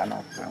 kann auch sein.